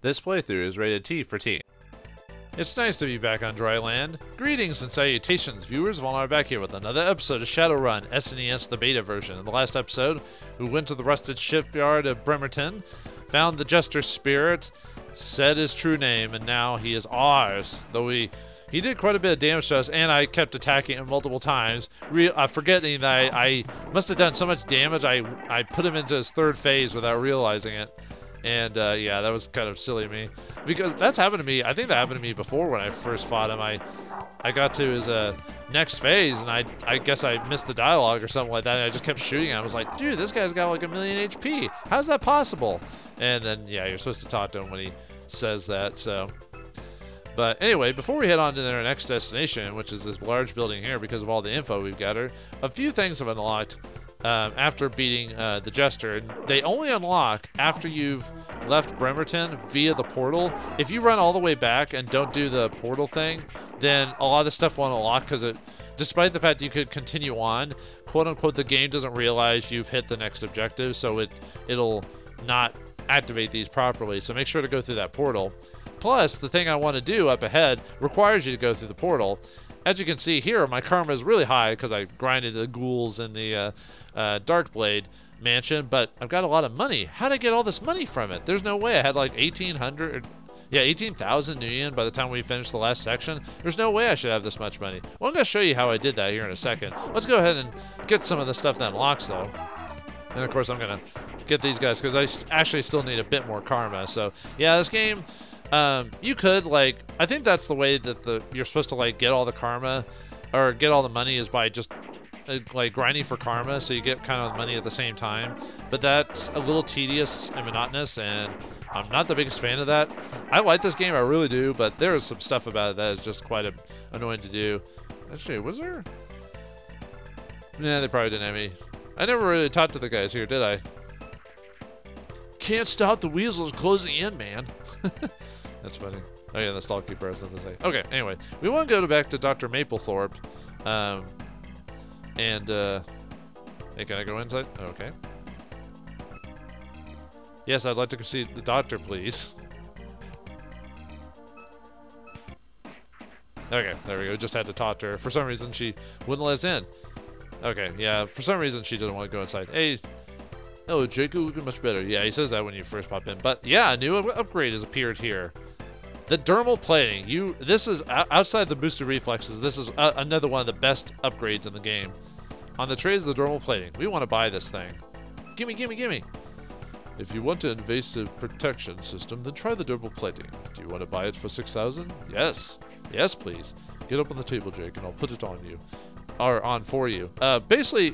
This playthrough is rated T for teen. It's nice to be back on dry land. Greetings and salutations, viewers. Vauldemare back here with another episode of Shadowrun SNES, the beta version. In the last episode, we went to the rusted shipyard of Bremerton, found the Jester spirit, said his true name, and now he is ours. Though he did quite a bit of damage to us, and I kept attacking him multiple times, forgetting that I must have done so much damage, I put him into his third phase without realizing it. And yeah, that was kind of silly of me, because that's happened to me. I think that happened to me before when I first fought him. I got to his next phase, and I guess I missed the dialogue or something like that, and I just kept shooting. I was like, dude, this guy's got like 1,000,000 HP. How's that possible? And then yeah, you're supposed to talk to him when he says that. So, but anyway, before we head on to our next destination, which is this large building here, because of all the info we've gathered, a few things have unlocked. After beating the Jester, and they only unlock after you've left Bremerton via the portal. If you run all the way back and don't do the portal thing, then a lot of the stuff won't unlock, because it, despite the fact that you could continue on, quote unquote, the game doesn't realize you've hit the next objective, so it'll not activate these properly. So make sure to go through that portal. Plus, the thing I want to do up ahead requires you to go through the portal. As you can see here, my karma is really high because I grinded the ghouls in the Dark Blade Mansion, but I've got a lot of money. How'd I get all this money from it? There's no way. I had like 18,000 Nuyen by the time we finished the last section. There's no way I should have this much money. Well, I'm going to show you how I did that here in a second. Let's go ahead and get some of the stuff that unlocks, though. And of course, I'm going to get these guys because I actually still need a bit more karma. So yeah, this game... you could, like, I think that's the way that you're supposed to, like, get all the karma or get all the money is by just like grinding for karma, so you get kind of money at the same time. But that's a little tedious and monotonous, and I'm not the biggest fan of that. I like this game, I really do, but there is some stuff about it that is just quite annoying to do. Actually, was there? Nah, they probably didn't have me. I never really talked to the guys here, did I? Can't stop the weasels closing in, man. That's funny. Oh yeah, the stallkeeper has nothing to say. Okay, anyway, we want to go back to Dr. Mapplethorpe, hey, can I go inside? Okay. Yes, I'd like to see the doctor, please. Okay, there we go. Just had to talk to her. For some reason, she wouldn't let us in. Okay, yeah. For some reason, she didn't want to go inside. Hey. Oh, Jake, looking much better. Yeah, he says that when you first pop in. But yeah, a new upgrade has appeared here. The dermal plating. This is outside the boosted reflexes. This is another one of the best upgrades in the game. On the trays of the dermal plating. We want to buy this thing. Gimme, gimme, gimme. If you want an invasive protection system, then try the dermal plating. Do you want to buy it for 6,000? Yes. Yes, please. Get up on the table, Jake, and I'll put it on you. Are on for you. Basically,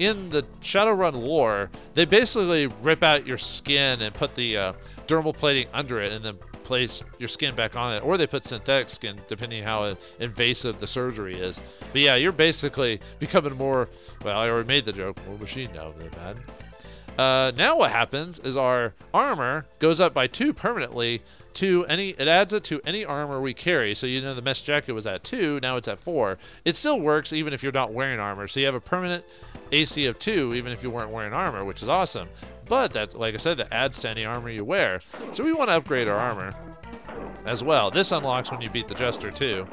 in the Shadowrun lore, they basically rip out your skin and put the dermal plating under it and then place your skin back on it, or they put synthetic skin, depending how invasive the surgery is. But yeah, you're basically becoming more, well, I already made the joke, more machine now than man. Now what happens is our armor goes up by 2 permanently to any, it adds it to any armor we carry. So, you know, the mesh jacket was at 2, now it's at 4. It still works even if you're not wearing armor. So you have a permanent AC of 2 even if you weren't wearing armor, which is awesome. But that, like I said, that adds to any armor you wear. So we want to upgrade our armor as well. This unlocks when you beat the Jester too.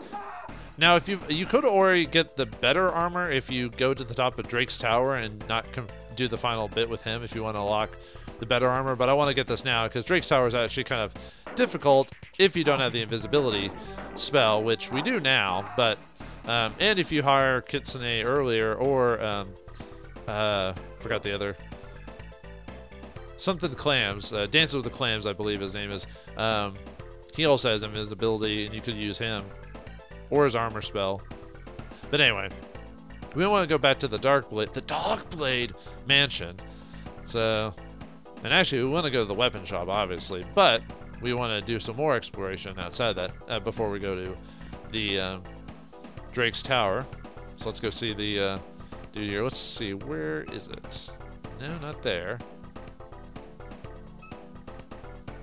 Now, if you could already get the better armor if you go to the top of Drake's Tower and not do the final bit with him if you want to unlock the better armor, but I want to get this now because Drake's Tower is actually kind of difficult if you don't have the invisibility spell, which we do now, but, and if you hire Kitsune earlier or, forgot the other, something Clams, Dances with the Clams, I believe his name is, he also has invisibility and you could use him. Or his armor spell. But anyway, we want to go back to the Dark Blade Mansion. So, and actually we want to go to the weapon shop, obviously, but we want to do some more exploration outside that before we go to the Drake's Tower. So let's go see the dude here. Let's see, where is it? No, not there.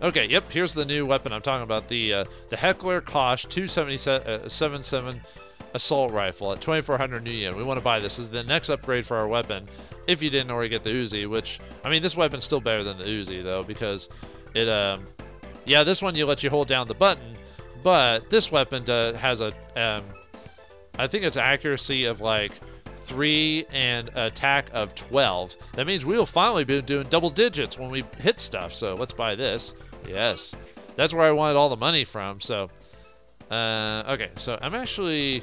Okay, yep, here's the new weapon I'm talking about, the Heckler Kosh 277 assault rifle at 2,400 Nuyen. We want to buy this. This is the next upgrade for our weapon, if you didn't already get the Uzi, which, I mean, this weapon's still better than the Uzi, though, because it Yeah, this one you let you hold down the button, but this weapon has a, I think it's accuracy of like 3 and attack of 12. That means we will finally be doing double digits when we hit stuff. So let's buy this. Yes, that's where I wanted all the money from. So, okay, so I'm actually,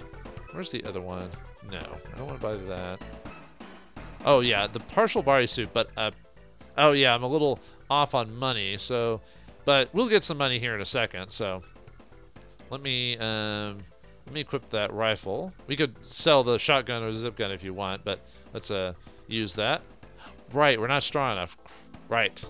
where's the other one? No, I don't want to buy that. Oh yeah, the partial bodysuit, but oh yeah, I'm a little off on money, so, but we'll get some money here in a second. So let me equip that rifle. We could sell the shotgun or zip gun if you want, but let's use that. Right, we're not strong enough. Right.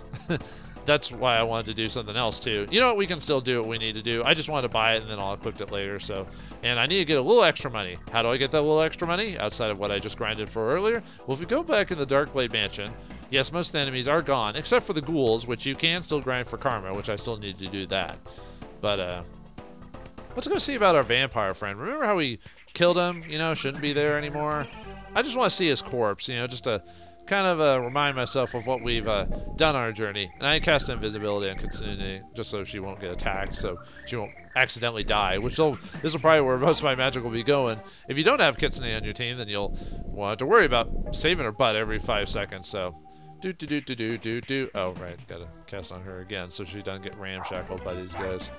That's why I wanted to do something else too. You know what? We can still do what we need to do. I just wanted to buy it and then I'll equip it later. So, and I need to get a little extra money. How do I get that little extra money outside of what I just grinded for earlier? Well, if we go back in the Dark Blade Mansion, yes, most enemies are gone except for the ghouls, which you can still grind for karma, which I still need to do that. But let's go see about our vampire friend. Remember how we killed him? You know, shouldn't be there anymore. I just want to see his corpse. You know, just a kind of remind myself of what we've done on our journey. And I cast invisibility on Kitsune just so she won't get attacked, so she won't accidentally die, which this will probably where most of my magic will be going. If you don't have Kitsune on your team, then you'll want to worry about saving her butt every 5 seconds. So do. Oh right, gotta cast on her again so she doesn't get ramshackled by these guys.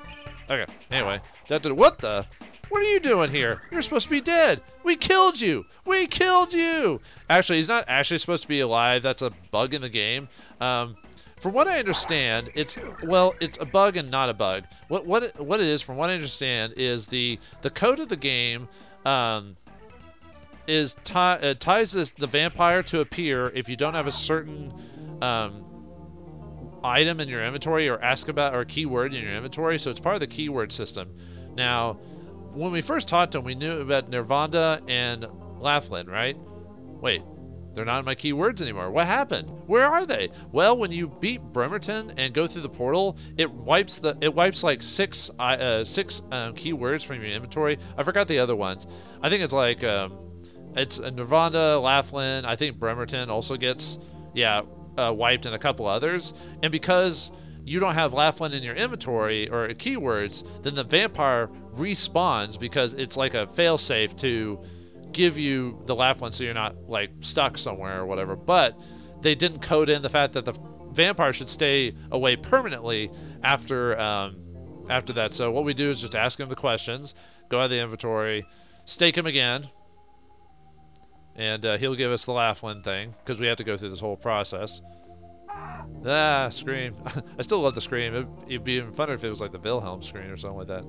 Okay, anyway, what are you doing here? You're supposed to be dead. We killed you. We killed you. Actually, he's not actually supposed to be alive. That's a bug in the game. From what I understand, it's, well, it's a bug and not a bug. What it is, from what I understand, is the code of the game ties the vampire to appear if you don't have a certain item in your inventory or ask about or keyword in your inventory. So it's part of the keyword system. Now, when we first talked to him, we knew about Nirvanda and Laughlin, right? Wait, they're not in my keywords anymore. What happened? Where are they? Well, when you beat Bremerton and go through the portal, it wipes like six keywords from your inventory. I forgot the other ones. I think it's like it's Nirvanda, Laughlin. I think Bremerton also gets wiped, and a couple others. And because you don't have Laughlin in your inventory or keywords, then the vampire respawns because it's like a failsafe to give you the Laughlin so you're not like stuck somewhere or whatever. But they didn't code in the fact that the vampire should stay away permanently after that. So what we do is just ask him the questions, go out of the inventory, stake him again, and he'll give us the Laughlin thing because we have to go through this whole process. Ah, scream. I still love the scream. It'd be even funner if it was like the Wilhelm scream or something like that.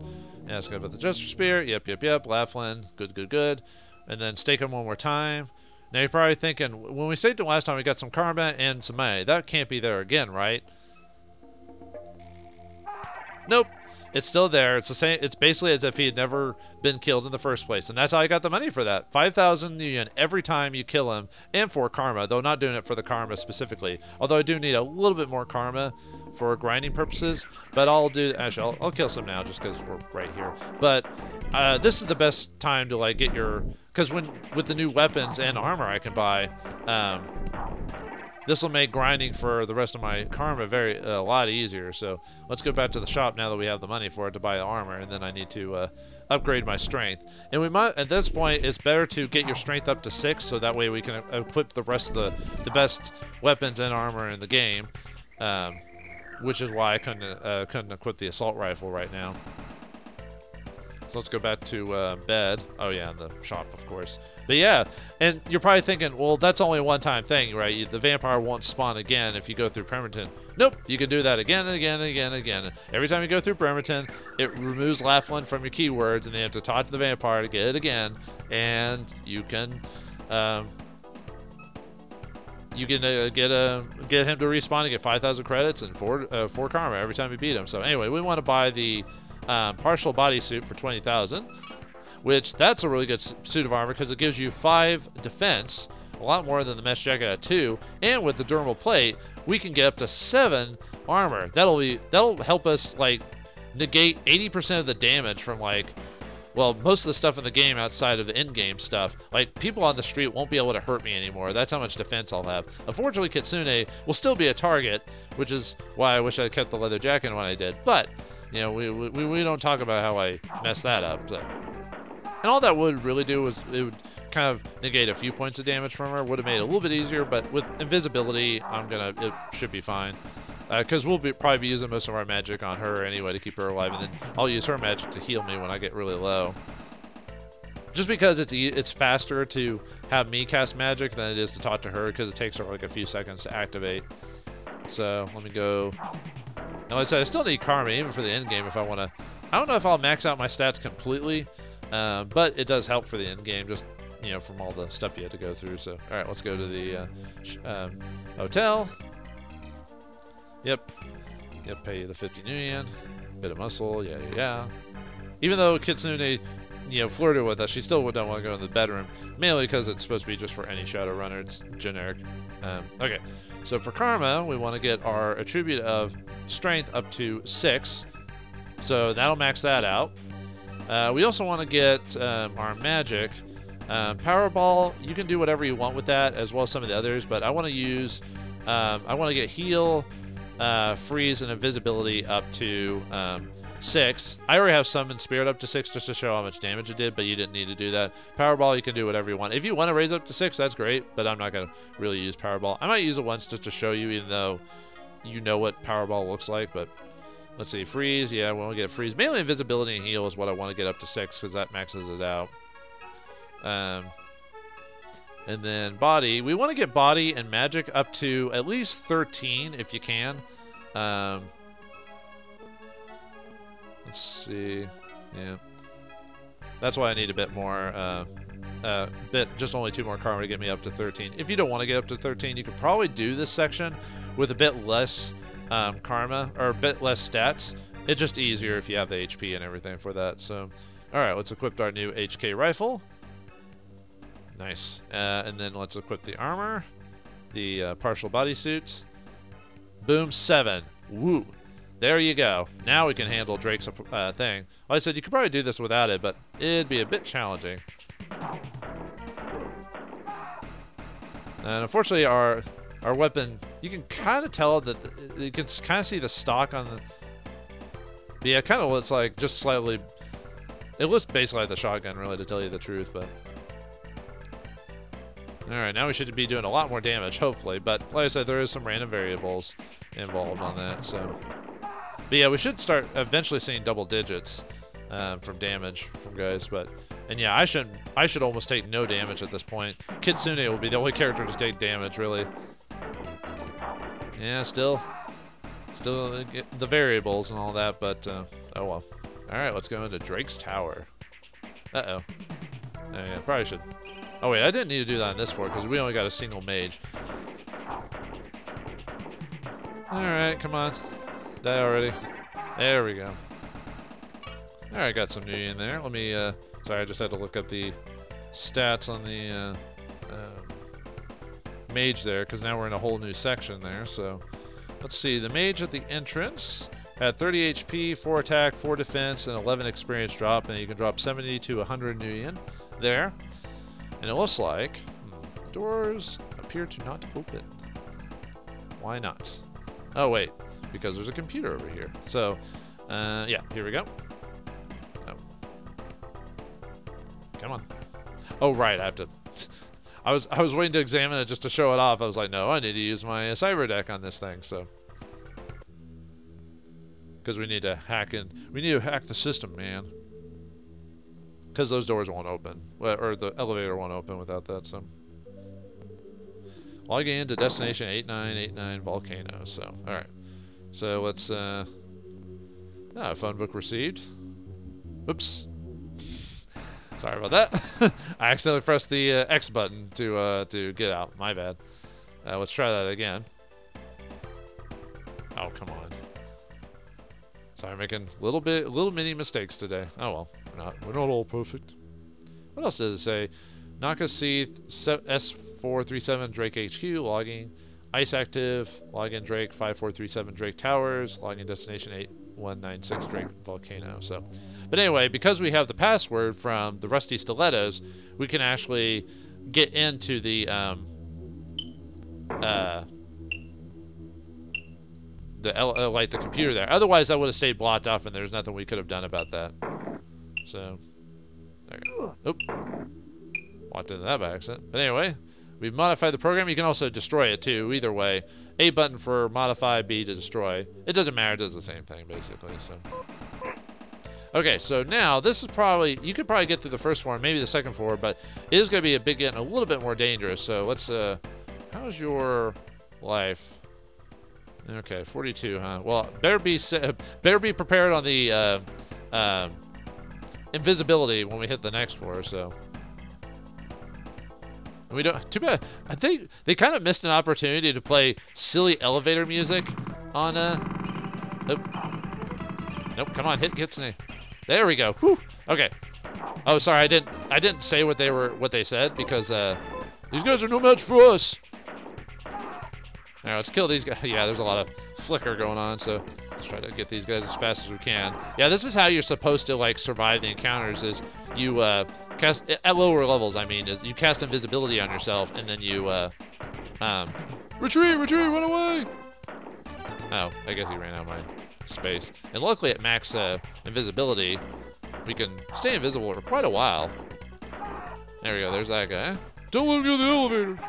Asking about the Jester Spear. Yep. Laughlin. Good. And then stake him one more time. Now you're probably thinking, when we staked him last time, we got some karma and some money. That can't be there again, right? Nope. It's still there. It's the same. It's basically as if he had never been killed in the first place. And that's how I got the money for that. 5,000 Nuyen every time you kill him, and for karma, though not doing it for the karma specifically. Although I do need a little bit more karma for grinding purposes, but I'll do, actually, I'll kill some now just because we're right here. But this is the best time to like get your, because when with the new weapons and armor I can buy, this will make grinding for the rest of my karma a lot easier. So let's go back to the shop now that we have the money for it to buy the armor, and then I need to upgrade my strength. And we might, at this point, it's better to get your strength up to 6, so that way we can equip the rest of the best weapons and armor in the game, which is why I couldn't equip the assault rifle right now. So let's go back to bed. Oh yeah, in the shop, of course. But yeah, and you're probably thinking, well, that's only a one-time thing, right? The vampire won't spawn again if you go through Bremerton. Nope, you can do that again and again and again and again. Every time you go through Bremerton, it removes Laughlin from your keywords, and they have to talk to the vampire to get it again. And you can get him to respawn and get 5,000 credits and 4 karma every time you beat him. So anyway, we want to buy the partial bodysuit for 20,000, which that's a really good suit of armor because it gives you 5 defense, a lot more than the mesh jacket at 2, and with the dermal plate, we can get up to 7 armor. That'll help us like negate 80% of the damage from like well, most of the stuff in the game outside of the in-game stuff, like, people on the street won't be able to hurt me anymore. That's how much defense I'll have. Unfortunately, Kitsune will still be a target, which is why I wish I kept the leather jacket when I did. But, you know, we don't talk about how I messed that up. So. And all that would really do was it would kind of negate a few points of damage from her. Would have made it a little bit easier, but with invisibility, it should be fine. Because we'll probably be using most of our magic on her anyway to keep her alive, and then I'll use her magic to heal me when I get really low. Just because it's faster to have me cast magic than it is to talk to her, because it takes her like a few seconds to activate. So, let me go... Now, like I said, I still need karma, even for the end game if I want to... I don't know if I'll max out my stats completely, but it does help for the end game, just, you know, from all the stuff you had to go through. So, alright, let's go to the hotel. Yep, pay you the 50 Nuyen, bit of muscle, yeah. Even though Kitsune, you know, flirted with us, she still don't want to go in the bedroom, mainly because it's supposed to be just for any Shadowrunner, it's generic. Okay, so for Karma, we want to get our attribute of Strength up to 6, so that'll max that out. We also want to get our Magic. Powerball, you can do whatever you want with that, as well as some of the others, but I want to use, I want to get Heal, freeze and invisibility up to 6. I already have summon spirit up to 6 just to show how much damage it did, but you didn't need to do that. Powerball, you can do whatever you want. If you want to raise up to 6, that's great, but I'm not going to really use Powerball. I might use it once just to show you, even though you know what Powerball looks like, but let's see. Freeze, yeah, we want to get freeze. Mainly invisibility and heal is what I want to get up to 6, because that maxes it out. And then body, we want to get body and magic up to at least 13 if you can. Let's see, yeah. That's why I need a bit more, just only 2 more karma to get me up to 13. If you don't want to get up to 13, you could probably do this section with a bit less karma, or a bit less stats. It's just easier if you have the HP and everything for that. So, all right, let's equip our new HK rifle. Nice. And then let's equip the armor, the partial bodysuit. Boom, 7. Woo. There you go. Now we can handle Drake's thing. Like I said, you could probably do this without it, but it'd be a bit challenging. And unfortunately, our weapon, you can kind of tell that you can kind of see the stock on the. Yeah, it kind of looks like just slightly. It looks basically like the shotgun, really, to tell you the truth, but. Alright, now we should be doing a lot more damage, hopefully, but like I said, there is some random variables involved on that, so... But yeah, we should start eventually seeing double digits from damage from guys, but... And yeah, I should almost take no damage at this point. Kitsune will be the only character to take damage, really. Yeah, still the variables and all that, but oh well. Alright, let's go into Drake's Tower. Uh-oh. Yeah, probably should... Oh wait, I didn't need to do that on this floor because we only got a single mage. Alright, come on. Die already. There we go. Alright, got some new in there. Let me, sorry, I just had to look up the stats on the mage there, because now we're in a whole new section there, so. Let's see, the mage at the entrance had 30 HP, 4 attack, 4 defense, and 11 experience drop, and you can drop 70 to 100 Nuyen there. And it looks like doors appear to not open. Why not? Oh wait, because there's a computer over here. So, yeah, here we go. Oh. Come on. Oh right, I have to. I was waiting to examine it just to show it off. I was like, no, I need to use my cyber deck on this thing. So. Because we need to hack in. We need to hack the system, man. Because those doors won't open. Or the elevator won't open without that, so. Log in to destination 8989 Volcano, so. Alright. So let's, Ah, phone book received. Oops. Sorry about that. I accidentally pressed the X button to get out. My bad. Let's try that again. Oh, come on. Sorry, making little mini mistakes today. Oh well, we're not all perfect. What else does it say? Nakaseith S437 Drake HQ logging, ice active login Drake 5437 Drake Towers logging destination 8 196 Drake Volcano. So, but anyway, because we have the password from the Rusty Stilettos, we can actually get into the computer there. Otherwise, that would have stayed blocked off, and there's nothing we could have done about that. So, there we go. Oop. Walked into that by accident. But anyway, we've modified the program. You can also destroy it too. Either way, A button for modify, B to destroy. It doesn't matter. It does the same thing basically. So, okay. So now this is probably, you could probably get through the first floor, maybe the second floor, but it is going to be a bit getting a little bit more dangerous. So let's. How's your life? Okay, 42, huh? Well, better be prepared on the invisibility when we hit the next floor. So. We don't. Too bad. I think they kind of missed an opportunity to play silly elevator music on Nope. Come on, hit Kitsune. There we go. Whew. Okay. Oh, sorry. I didn't say what they said because these guys are no match for us. All right, let's kill these guys. Yeah, there's a lot of flicker going on, so let's try to get these guys as fast as we can. Yeah, this is how you're supposed to like survive the encounters. Is you cast at lower levels. I mean, is you cast invisibility on yourself, and then you retreat, run away. Oh, I guess he ran out of my space. And luckily, at max invisibility, we can stay invisible for quite a while. There we go. There's that guy. Don't let him go to the elevator.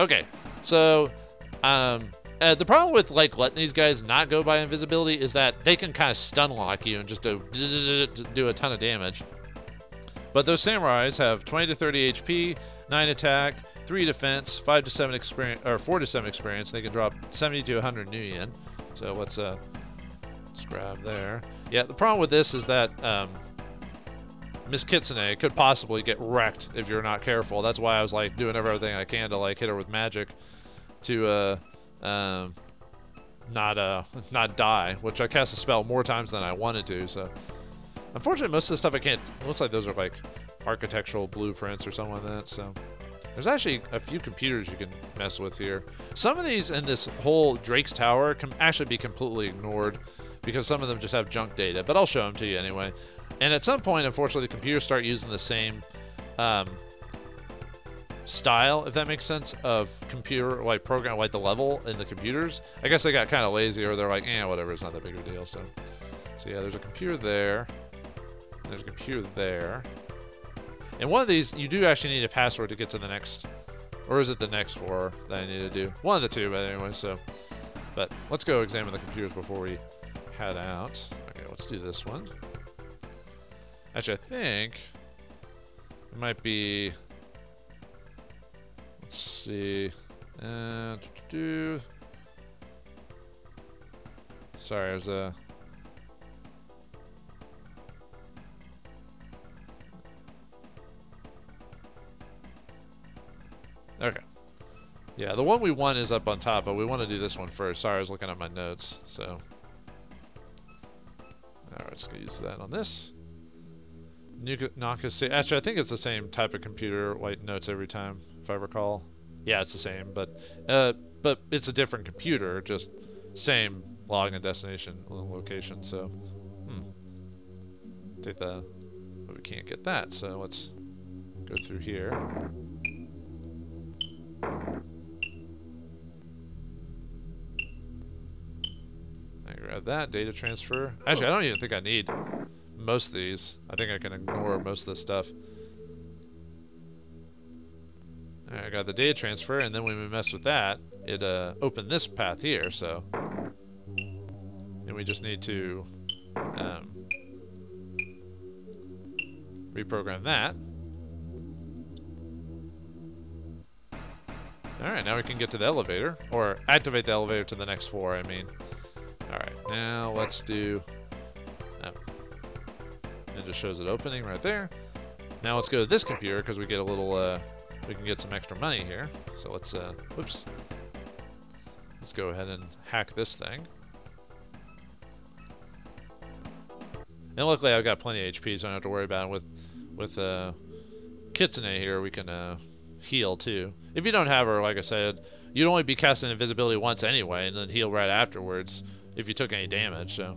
Okay, so. The problem with like letting these guys not go by invisibility is that they can kind of stun lock you and just do a ton of damage. But those samurais have 20 to 30 HP, 9 attack, 3 defense, 5 to 7 experience, or 4 to 7 experience. They can drop 70 to 100 Nuyen. So let's grab there. Yeah, the problem with this is that Miss Kitsune could possibly get wrecked if you're not careful. That's why I was like doing everything I can to like hit her with magic. To not die, which I cast a spell more times than I wanted to. So, unfortunately, most of the stuff I can't. It looks like those are like architectural blueprints or something like that. So, there's actually a few computers you can mess with here. Some of these in this whole Drake's Tower can actually be completely ignored because some of them just have junk data. But I'll show them to you anyway. And at some point, unfortunately, the computers start using the same. Style, if that makes sense, of computer like program, like the level in the computers. I guess they got kind of lazy, or they're like, eh, whatever, it's not that big of a deal. So yeah, there's a computer there. There's a computer there. And one of these, you do actually need a password to get to the next, or is it the next floor that I need to do? One of the two, but anyway. So, but let's go examine the computers before we head out. Okay, let's do this one. Actually, I think it might be. Let's see. Sorry, I was Okay. Yeah, the one we want is up on top, but we want to do this one first. Sorry, I was looking at my notes. So, all right, let's use that on this. Nakaseith. Actually, I think it's the same type of computer, like notes every time, if I recall. Yeah, it's the same, but it's a different computer, just same log and destination location. So, Take that. But we can't get that, so let's go through here. I grab that data transfer. Actually, I don't even think I need. Most of these. I think I can ignore most of this stuff. Alright, I got the data transfer, and then when we messed with that, it opened this path here, so. And we just need to reprogram that. Alright, now we can get to the elevator, or activate the elevator to the next floor, I mean. Alright, now let's do... It just shows it opening right there. Now let's go to this computer because we get a little, we can get some extra money here. So let's, whoops. Let's go ahead and hack this thing. And luckily I've got plenty of HP, so I don't have to worry about it. With Kitsune here, we can heal too. If you don't have her, like I said, you'd only be casting invisibility once anyway, and then heal right afterwards if you took any damage. So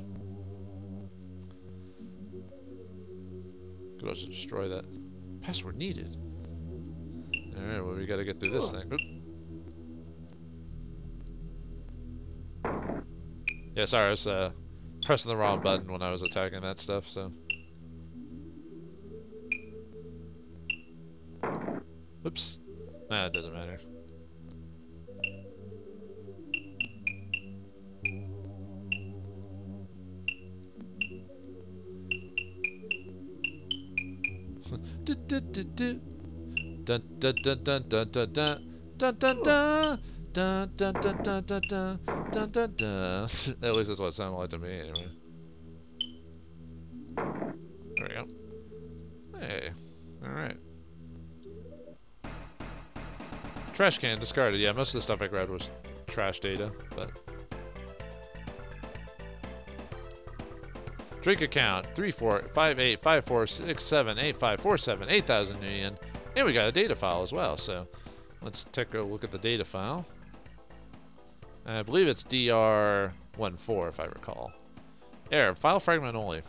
Could also destroy that. Password needed. Alright, well, we gotta get through this thing. Oop. Yeah, sorry, I was pressing the wrong button when I was attacking that stuff, so. Oops. Nah, it doesn't matter. At least that's what it sounded like to me, anyway. There we go. Hey. Alright. Trash can discarded. Yeah, most of the stuff I grabbed was trash data, but... Drake account 3458546785478000 Nuyen, and we got a data file as well. So let's take a look at the data file. I believe it's DR14 if I recall. Error, file fragment only.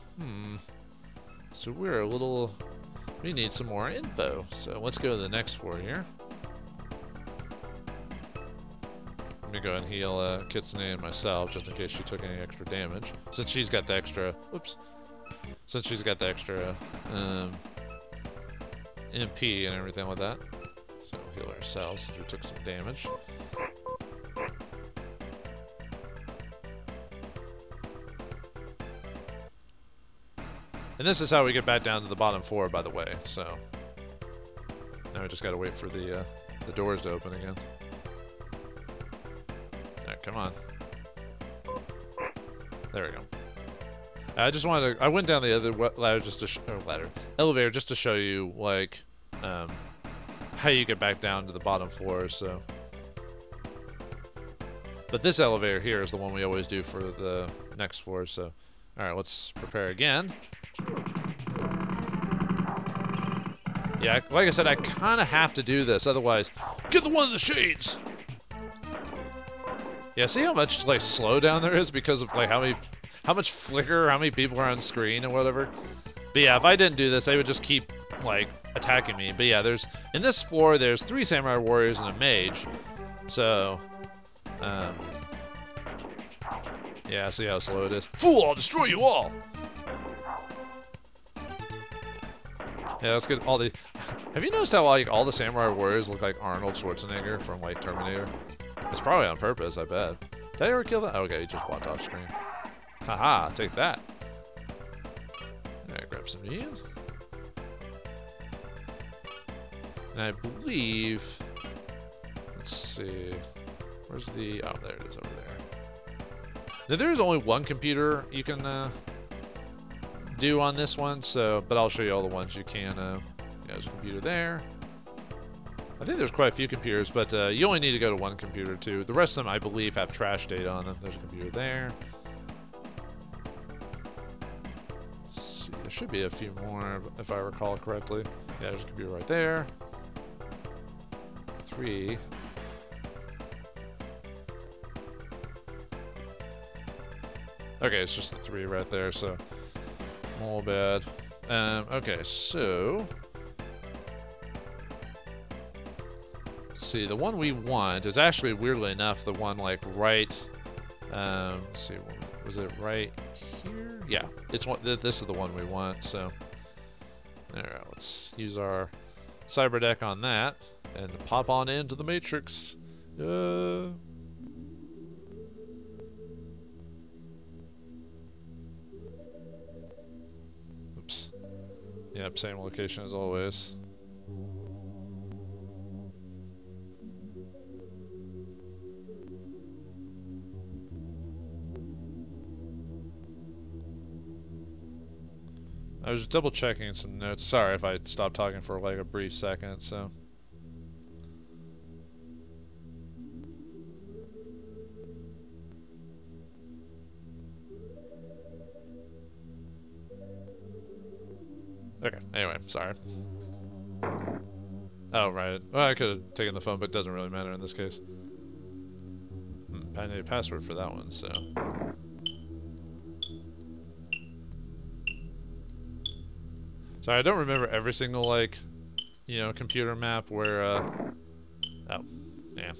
So we're a little. We need some more info. So let's go to the next floor here. Let me go and heal Kitsune and myself just in case she took any extra damage. Since she's got the extra, oops. Since she's got the extra MP and everything like that. So we'll heal ourselves since we took some damage. And this is how we get back down to the bottom floor, by the way. So now we just gotta wait for the doors to open again. Come on. There we go. I just wanted to... I went down the other ladder just to... elevator just to show you, like, how you get back down to the bottom floor, so... But this elevator here is the one we always do for the next floor, so... Alright, let's prepare again. Yeah, like I said, I kind of have to do this, otherwise... Get the one in the shades! Yeah, see how much like slowdown there is because of like how much flicker, how many people are on screen and whatever. But yeah, if I didn't do this, they would just keep like attacking me. But yeah, there's in this floor there's 3 samurai warriors and a mage. So yeah, see how slow it is. Fool, I'll destroy you all. Yeah, that's good. All the have you noticed how like all the samurai warriors look like Arnold Schwarzenegger from like Terminator? It's probably on purpose, I bet. Did I ever kill that? Oh, okay, he just walked off screen. Haha, take that. Alright, grab some Nuyen. And I believe... Let's see... Where's the... Oh, there it is over there. Now, there is only one computer you can do on this one, so... But I'll show you all the ones you can... yeah, there's a computer there. I think there's quite a few computers, but you only need to go to one computer, too. The rest of them, I believe, have trash data on them. There's a computer there. Let's see, there should be a few more, if I recall correctly. Yeah, there's a computer right there. 3. Okay, it's just the 3 right there, so... All bad. Okay, so... See, the one we want is actually, weirdly enough, the one, like, right... let's see, was it right here? Yeah, it's one, this is the one we want, so... Alright, let's use our cyber deck on that, and pop on into the Matrix. Oops. Yep, same location as always. I was double checking some notes. Sorry if I stopped talking for like a brief second, so. Okay, anyway, sorry. Oh, right. Well, I could have taken the phone, but it doesn't really matter in this case. I need a password for that one, so. Sorry, I don't remember every single, like, you know, computer map where, oh, yeah.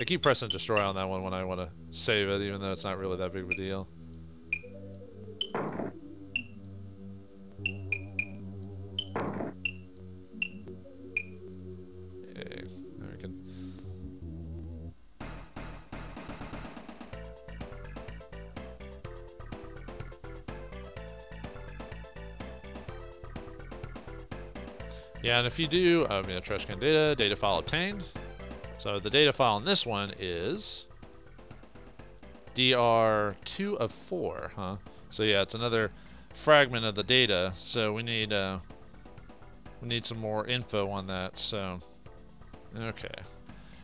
I keep pressing destroy on that one when I want to save it, even though it's not really that big of a deal. Yeah, and if you do, I mean, trash can data, data file obtained. So the data file in this one is DR2 of 4, huh? So yeah, it's another fragment of the data. So we need some more info on that. So okay,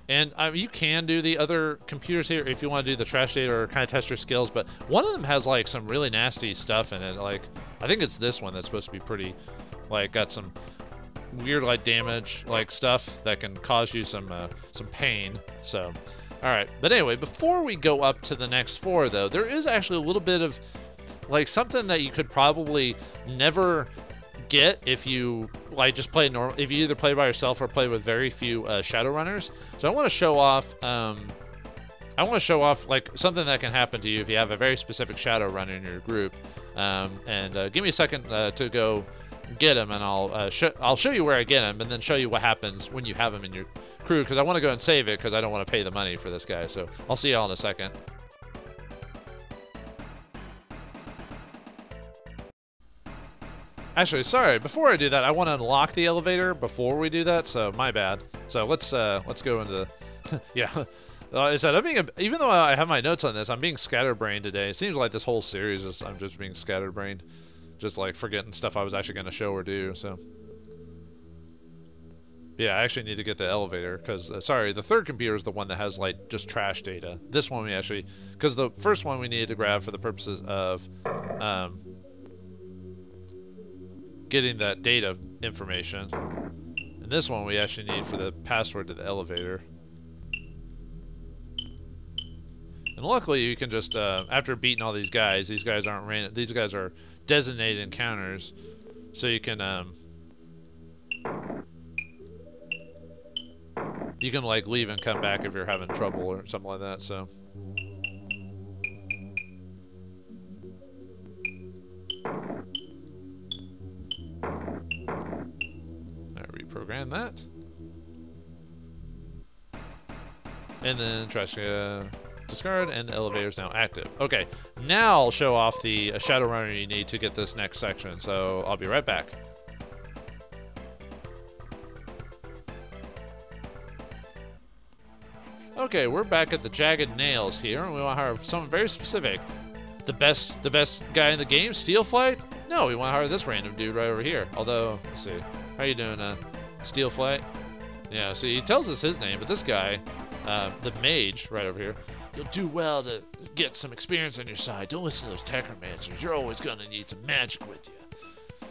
and you can do the other computers here if you want to do the trash data or kind of test your skills. But one of them has like some really nasty stuff in it. Like I think it's this one that's supposed to be pretty, like got some weird like damage like stuff that can cause you some pain. So all right, but anyway, before we go up to the next four though, there is actually a little bit of like something that you could probably never get if you like just play normal, if you either play by yourself or play with very few Shadowrunners. So I want to show off like something that can happen to you if you have a very specific Shadowrunner in your group, and give me a second to go get him, and I'll show you where I get him, and then show you what happens when you have him in your crew, because I want to go and save it because I don't want to pay the money for this guy. So I'll see y'all in a second. Actually, sorry, before I do that, I want to unlock the elevator before we do that, so my bad. So let's go into the yeah. I said, even though I have my notes on this, I'm being scatterbrained today. It seems like this whole series is I'm just being scatterbrained. Just like forgetting stuff I was actually going to show or do. So yeah, I actually need to get the elevator because sorry, the third computer is the one that has like just trash data. This one we actually, because the first one we needed to grab for the purposes of getting that data information, and this one we actually need for the password to the elevator. And luckily you can just after beating all these guys aren't random, these guys are designated encounters, so you can like leave and come back if you're having trouble or something like that. So I reprogrammed that, and then trash discard, and the elevator is now active. Okay, now I'll show off the Shadowrunner you need to get this next section, so I'll be right back. Okay, we're back at the Jagged Nails here, and we want to hire someone very specific. The best guy in the game, Steelflight? No, we want to hire this random dude right over here. Although, let's see, how you doing, Steelflight? Yeah, see, he tells us his name, but this guy, the mage right over here, you'll do well to get some experience on your side. Don't listen to those techromancers. You're always going to need some magic with you.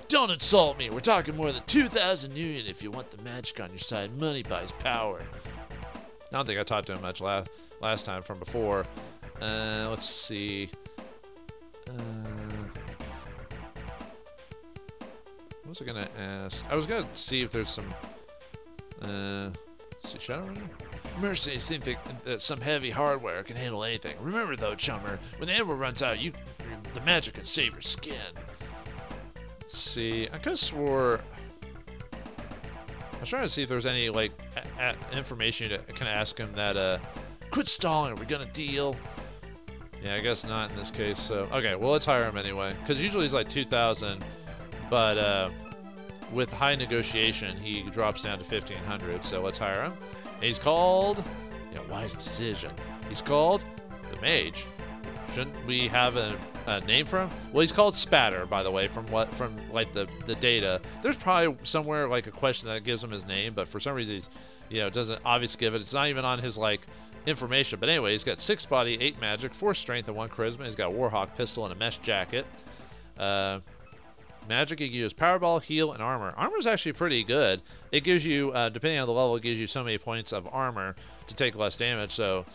Don't insult me. We're talking more than 2,000 Nuyen if you want the magic on your side. Money buys power. I don't think I talked to him much last time from before. Let's see. What was I going to ask? I was going to see if there's some... let's see, Shadowrunner? Mercenaries seem to think that some heavy hardware can handle anything. Remember though, chummer, when the ammo runs out, the magic can save your skin. Let's see, I could have swore... I was trying to see if there was any, like, information you can ask him that, quit stalling, are we gonna deal? Yeah, I guess not in this case, so... Okay, well, let's hire him anyway. Because usually he's like 2,000, but, with high negotiation, he drops down to 1,500, so let's hire him. And he's called, you know, wise decision. He's called the mage. Shouldn't we have a name for him? Well, he's called Spatter, by the way, from like the data. There's probably somewhere like a question that gives him his name, but for some reason he's, you know, doesn't obviously give it. It's not even on his like information. But anyway, he's got 6 body, 8 magic, 4 strength, and 1 charisma. He's got a Warhawk pistol and a mesh jacket. Magic, you use Powerball, Heal, and Armor. Armor is actually pretty good. It gives you, depending on the level, it gives you so many points of armor to take less damage. So,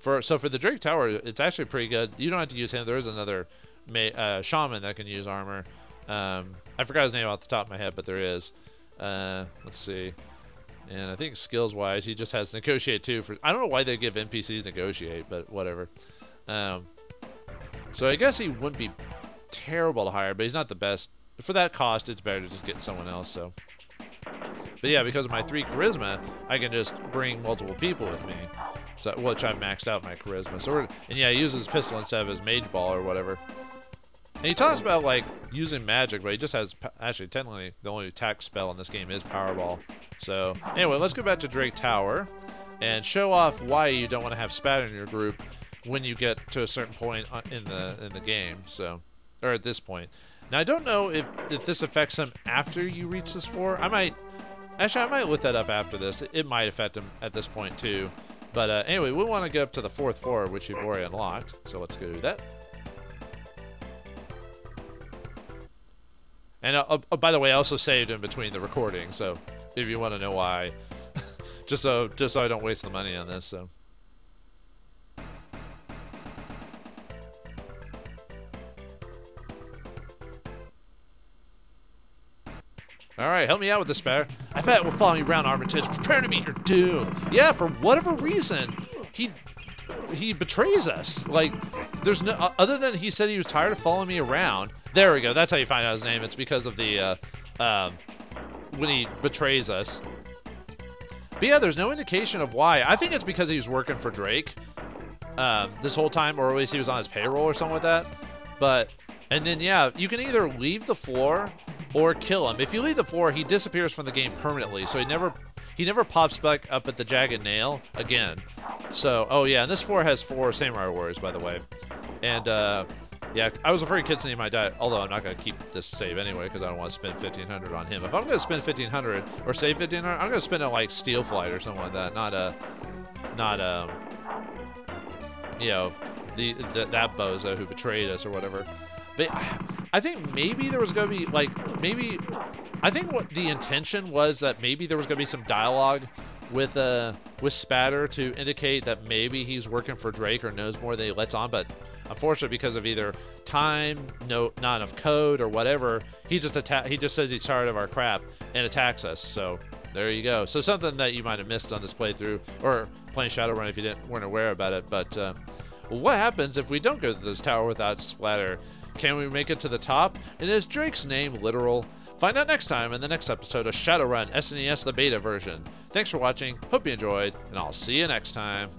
for the Drake Tower, it's actually pretty good. You don't have to use him. There is another shaman that can use armor, I forgot his name off the top of my head, but there is. Let's see. And I think skills-wise, he just has negotiate too. For I don't know why they give NPCs negotiate, but whatever. So I guess he wouldn't be terrible to hire, but he's not the best. For that cost, it's better to just get someone else. So, but yeah, because of my 3 charisma, I can just bring multiple people with me. So, which I've maxed out my charisma. So, and yeah, he uses his pistol instead of his mage ball or whatever. And he talks about like using magic, but he just has actually technically the only attack spell in this game is Powerball. So anyway, let's go back to Drake Tower and show off why you don't want to have Spatter in your group when you get to a certain point in the game. So, or at this point. Now I don't know if this affects him after you reach this floor. I might look that up after this. It might affect him at this point too. But anyway, we want to get up to the 4th floor, which you've already unlocked. So let's go do that. And by the way, I also saved in between the recording, so if you want to know why, just so I don't waste the money on this. So. All right, help me out with this, Spatter. I bet it will follow you around, Armitage. Prepare to meet your doom. Yeah, for whatever reason, he betrays us. Like, there's no other than he said he was tired of following me around. There we go. That's how you find out his name. It's because of the when he betrays us. But yeah, there's no indication of why. I think it's because he was working for Drake this whole time, or at least he was on his payroll or something like that. But and then yeah, you can either leave the floor or kill him. If you leave the floor, he disappears from the game permanently, so he never pops back up at the Jagged Nail again. So, oh yeah, and this floor has 4 Samurai Warriors, by the way. And, yeah, I was afraid Kitsune might die, although I'm not going to keep this save anyway, because I don't want to spend 1,500 on him. If I'm going to spend 1,500, or save 1,500, I'm going to spend it like Steelflight or something like that, not you know, that bozo who betrayed us or whatever. But I think maybe there was going to be, like, maybe, I think what the intention was that maybe there was going to be some dialogue with Spatter to indicate that maybe he's working for Drake or knows more than he lets on, but unfortunately because of either time, not enough code or whatever, he just says he's tired of our crap and attacks us. So there you go. So something that you might have missed on this playthrough or playing Shadowrun if you weren't aware about it. But what happens if we don't go to this tower without Spatter? Can we make it to the top? And is Drake's name literal? Find out next time in the next episode of Shadowrun SNES, the beta version. Thanks for watching, hope you enjoyed, and I'll see you next time.